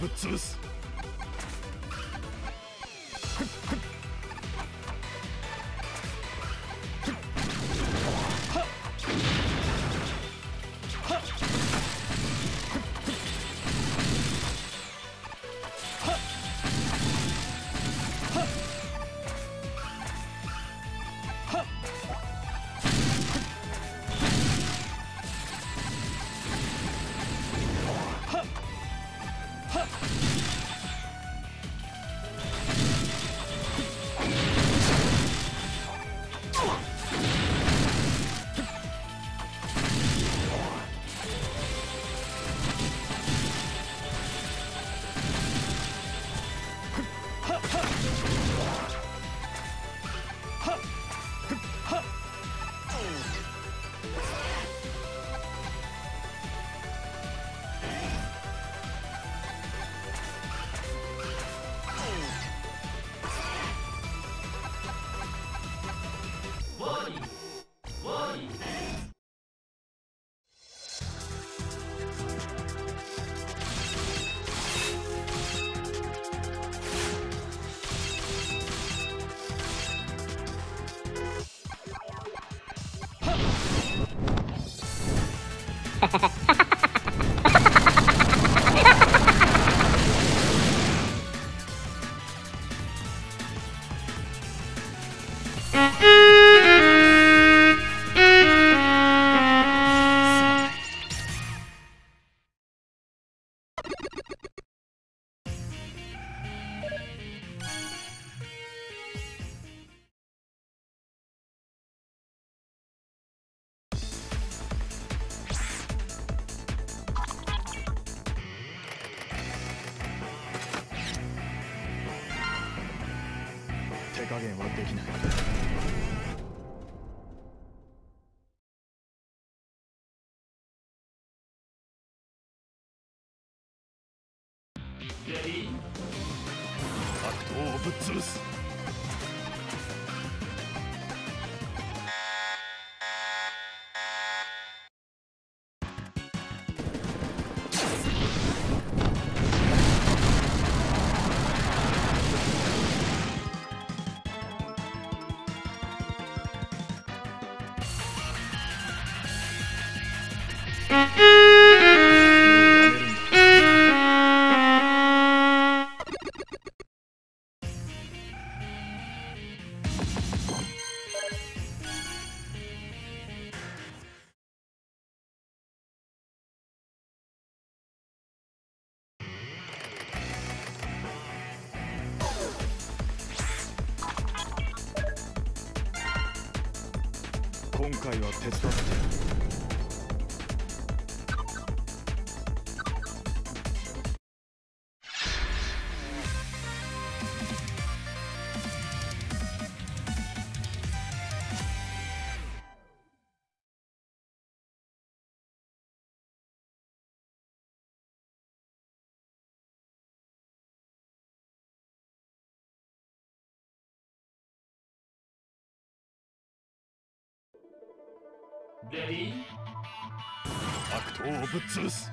ぶっ潰す。加減はできない。今回は手伝ってReady? 悪党をぶっ潰す。